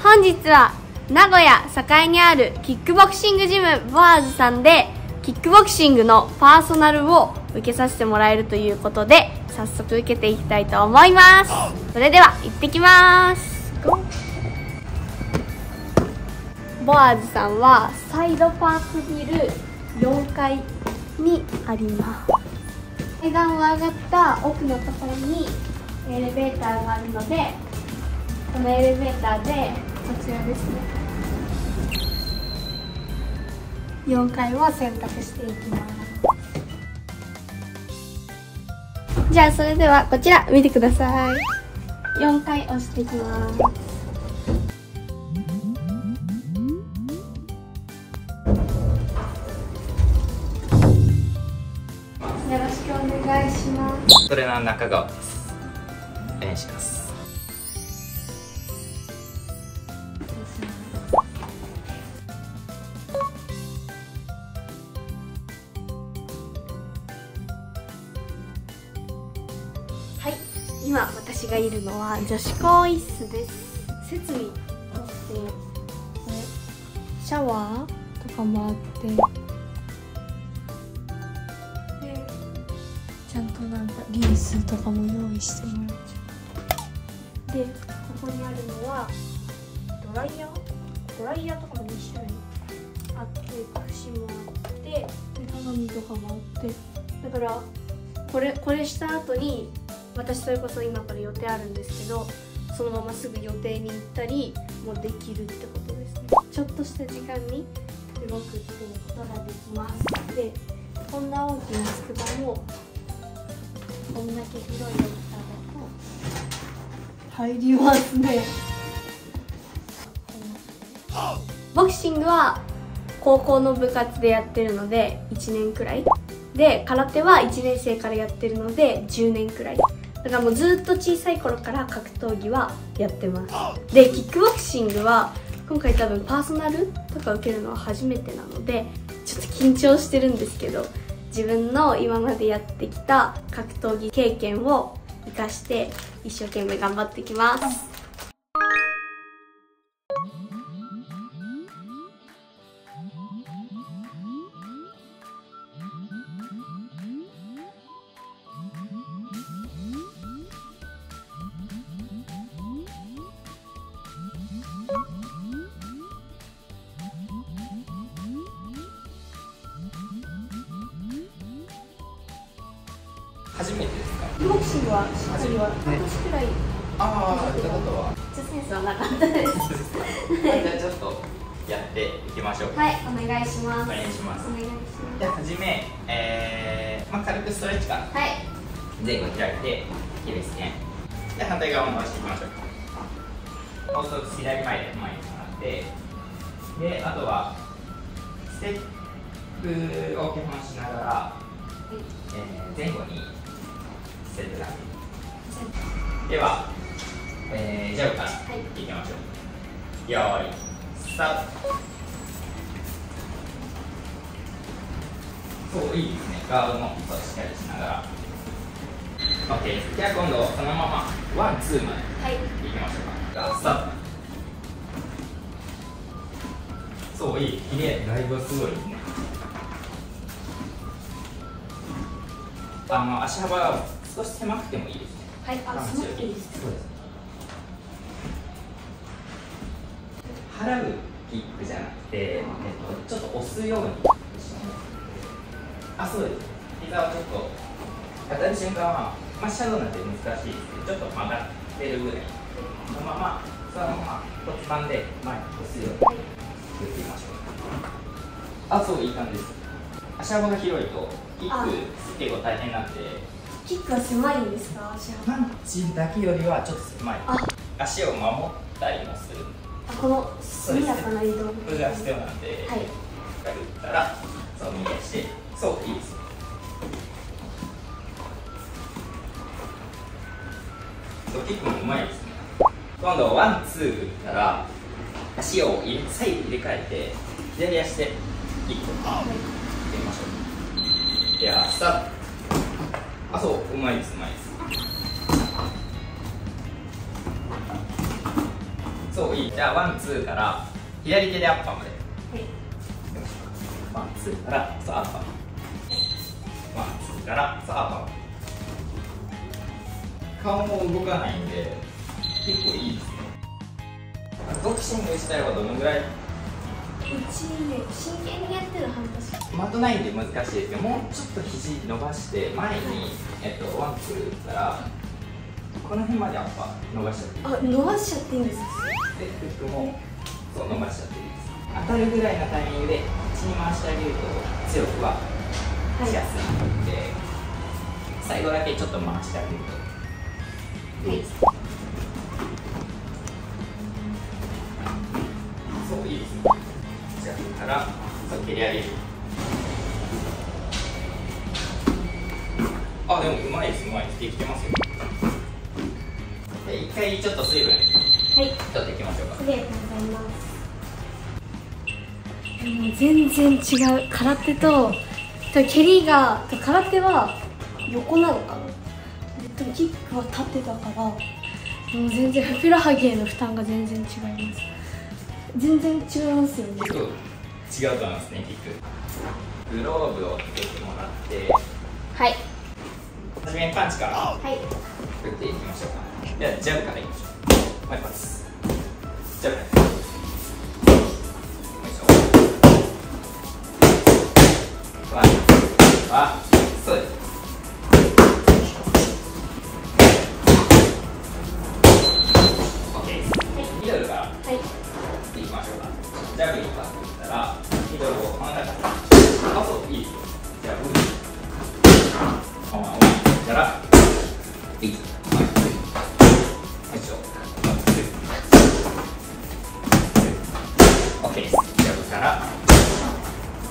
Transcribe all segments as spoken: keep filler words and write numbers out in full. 本日は名古屋栄にあるキックボクシングジムボアーズさんでキックボクシングのパーソナルを受けさせてもらえるということで、早速受けていきたいと思います。それでは行ってきます。ボアーズさんはサイドパークビルよんかいにあります。階段を上がった奥のところにエレベーターがあるので、このエレベーターでこちらですね、よんかいを選択していきます。じゃあそれではこちら見てください。よんかい押していきます。よろしくお願いします。トレーナーの中川です。お願いします。はい、今私がいるのは女子更衣室です。設備としてシャワーとかもあって、でちゃんとなんかリンスとかも用意してもらっちゃう。でここにあるのはドライヤードライヤーとかもにしゅるいあって、櫛もあって、鏡とかもあって、だからこれこれした後に、私それこそ今から予定あるんですけど、そのまますぐ予定に行ったりもできるってことですね。ちょっとした時間に動くっていうことができます。でこんな大きな宿場もこんだけ広いのだと入りますね。ボクシングは高校の部活でやってるのでいちねんくらいで、空手はいちねんせいからやってるのでじゅうねんくらい。だからもうずっと小さい頃から格闘技はやってます。でキックボクシングは今回多分パーソナルとか受けるのは初めてなので、ちょっと緊張してるんですけど、自分の今までやってきた格闘技経験を生かして一生懸命頑張ってきます。初めてですか？ボクシングは初めて。私くらい。ああ、ってことは。ちょっとセンスはなかったです。じゃあちょっとやっていきましょう。はい、お願いします。お願いします。じゃあはじめ、えー、まあ軽くストレッチから。はい。前後開いていいですね。で反対側も回していきましょう。もう一つ左前で前に回って、であとはステップを基本しながら、はい、えー、前後に。では、えー、ジャブからいきましょう。よーい、スタート。そう、いいですね。ガードもしっかりしながら。OK。じゃあ今度、そのままワン、ツーまでいきましょうか。スタート。そう、いい。きれい。だいぶすごいですね。あの、足幅が少し狭くてもいいですね。はい、あ、すごくいいです。そうです。払うキックじゃなくて、えっと、ちょっと押すように。あ、そうです。膝をちょっと。当たる瞬間は、まあ、シャドウなんて難しいですけど、ちょっと曲がってるぐらい。そのまま、そのまま骨盤で前に押すように。作ってみましょう。あ、そう、いい感じです。足幅が広いと、キック結構大変なんで。キックは狭いんですか？足幅。パンチだけよりはちょっと狭い。足を守ったりもする。あ、この速やかな移動。それが必要なんで。はい。打ったら、そう見出して、そういいですよ。キックもうまいですね。今度ワンツー振ったら足を左右入れ替えて左足でいっこ入れましょう。ではスタート。あ、そう、うまいですうまいです。そう、いい。じゃあワンツーから左手でアッパーまで、はい、ワンツーからそうアッパー、ワンツーからそうアッパーまで。顔も動かないんで結構いいですね。ボクシングしたいはどのぐらい？うちね、真剣にやってる半年。的ないんで難しいですけど、もうちょっと肘伸ばして前に、えっと、ワンツー打ったらこの辺までアッパー伸ばしちゃって。あ、伸ばしちゃっていいんですか？で、フックもそう伸ばしちゃっていいです。当たるぐらいのタイミングで口に回してあげると強くはしやすいので、はい、最後だけちょっと回してあげると。はい、そう、いいですね。じゃあ、ここから、そう、蹴り上げる。あ、でも、うまいです、うまいです。できてますよ。じゃあ、一回ちょっと水分、はい、取っていきましょうか。ありがとうございます。もう全然違う。空手と、蹴りが、空手は横なのかな。でもキックは立ってたから、もう全然ふくらはぎへの負担が全然違います。全然違いますよね。違うと思いますね、キック。グローブをつけてもらって、はい。初めにパンチから、はい。打っていきましょうか。ではジャブからいきましょう。はい、パス。ジャブ。よいしょ。わ、わ、そうです。ジャブにパス打ったら、ミドルを真ん中に。あ、そう、いい。じゃあ、ブリ。あ、まあ、じゃら。いい。よいしょ。オッケーです。ジャブから。よい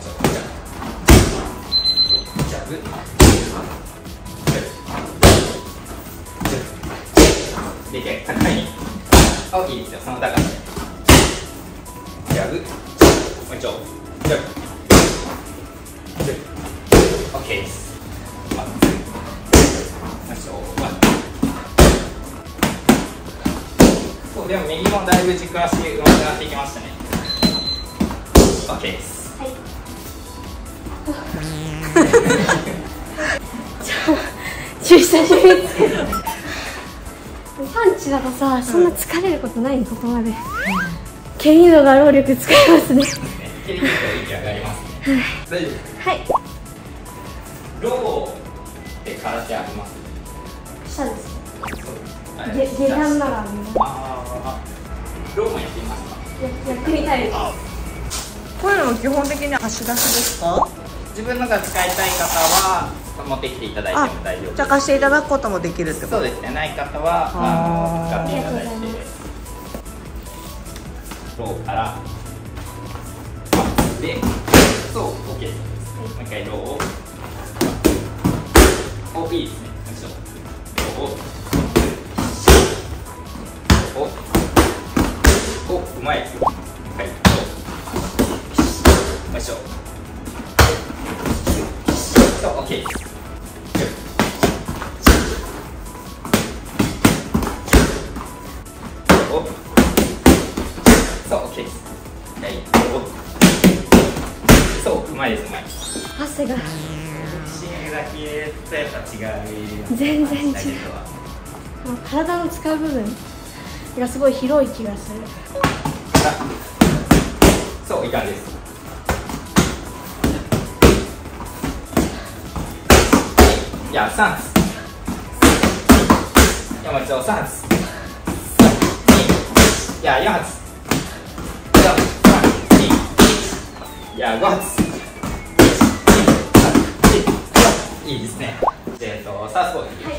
しょ。ジャブ。ジャブ。で、逆高いに。あ、いいですよ。その高さ。ジャブ、もう一丁、ジャブ、ジャブ、オッケーです。ワン、そう、でも右もだいぶ軸足上手くなってきましたね。オッケーです。はい。ちょ、久しぶり。パンチだとさ、そんな疲れることないの、ここまで。蹴りのが労力使いますね。蹴りのが息上がりますね。大丈夫ですか？はい。ローって空手あります？したです。下段ならね。ああ。ローもやっていますか？やってみたいです。こういうのも基本的に足出しですか？自分のが使いたい方は持ってきていただいても大丈夫です。じゃあ貸していただくこともできるってこと？そうですね。ない方はあの使っていただいて。ローからで、そう、OK です。もう一回ローを、お、いいですね。ローを、お、お、うまいです。はい、ロー、よいしょ。そう、OK です。うまいです、うまい。汗が。ボクシングだけとやっぱ違う。全然違う。体の使う部分がすごい広い気がする。そう、いかんです。いや、サンス。山内をサンス。いや、四発。いや、五発。いいですね。えっと、サウスポーで、はい、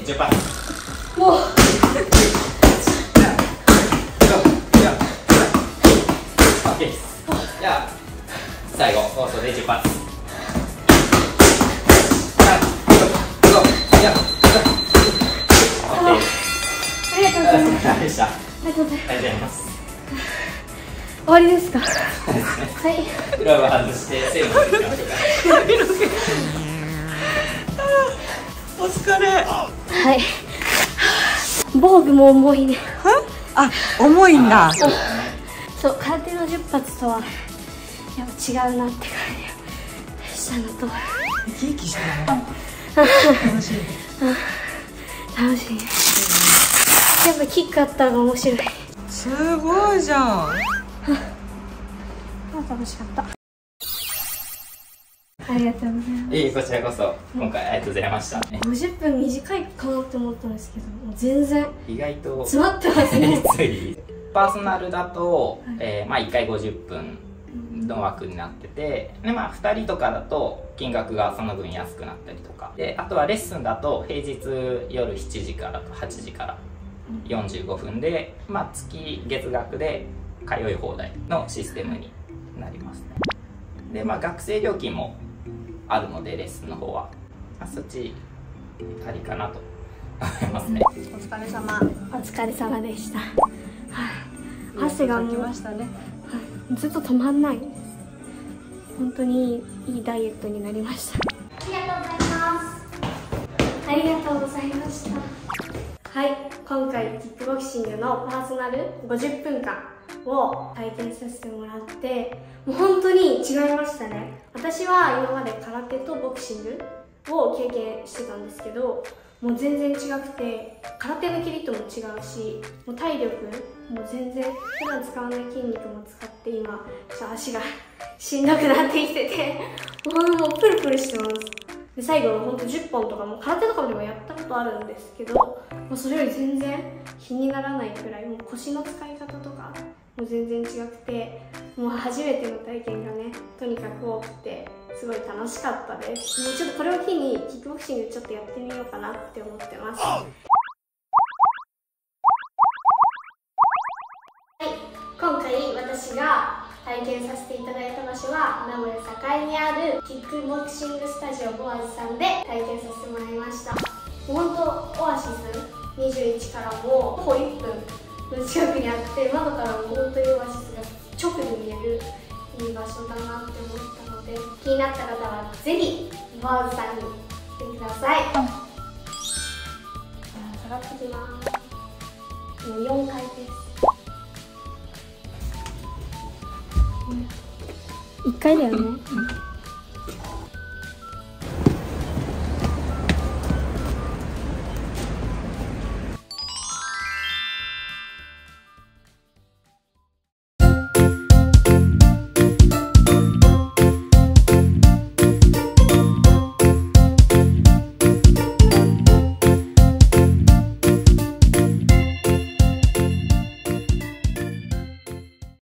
で、十発。もう。オッケーです。じゃあ、最後、放送で十発。ありがとうございます。疲れ様でした。ありがとうございます。終わりですか。はい。グラブ外してセーブしていきましょうか。お疲れ。はい。防具も重いね。あ、重いんだ。そう、空手の十発とはやっぱ違うなって感じしたのと。生き生きしてる。楽しい。楽しい。やっぱキックあったのが面白い。すごいじゃん。楽しかった。ありがとうございます。いい、こちらこそ、今回ありがとうございました。五十分短いかなって思ったんですけど、もう全然。意外と。詰まってますね。パーソナルだと、はい、えー、まあ一回五十分。の枠になってて、でまあふたりとかだと金額がその分安くなったりとかで、あとはレッスンだと平日夜しちじからとはちじからよんじゅうごふんで、まあ月月額で通い放題のシステムになりますね。でまあ学生料金もあるのでレッスンの方は、まあ、そっちありかなと思いますね。お疲れ様。お疲れ様でした。はい、汗がもう。きましたね。ずっと止まんないです。本当にいいダイエットになりました。ありがとうございます。ありがとうございました。はい、今回キックボクシングのパーソナルごじゅっぷんかんを体験させてもらって、もう本当に違いましたね。私は今まで空手とボクシングを経験してたんですけど、もう全然違くて、空手のキリッとも違うし、もう体力もう全然普段使わない筋肉も使って、今ちょっと足がしんどくなってきてて、もうプルプルしてます。で最後のほんとじゅっぽんとかも空手とかでもやったことあるんですけど、もうそれより全然気にならないくらい、もう腰の使い方とかもう全然違くて、もう初めての体験がね、とにかく多くて。すごい楽しかったです。もうちょっとこれを機にキックボクシングちょっとやってみようかなって思ってます。はい、今回私が体験させていただいた場所は名古屋栄にあるキックボクシングスタジオボアズさんで体験させてもらいました。本当オアシスにじゅういちからもうほぼいっぷんの近くにあって、窓からも本当にオアシスが直に見えるいい場所だなって思った。気になった方はぜひボアズさんに行ってください。下がってきます。もうよんかいです。いっかいだよね。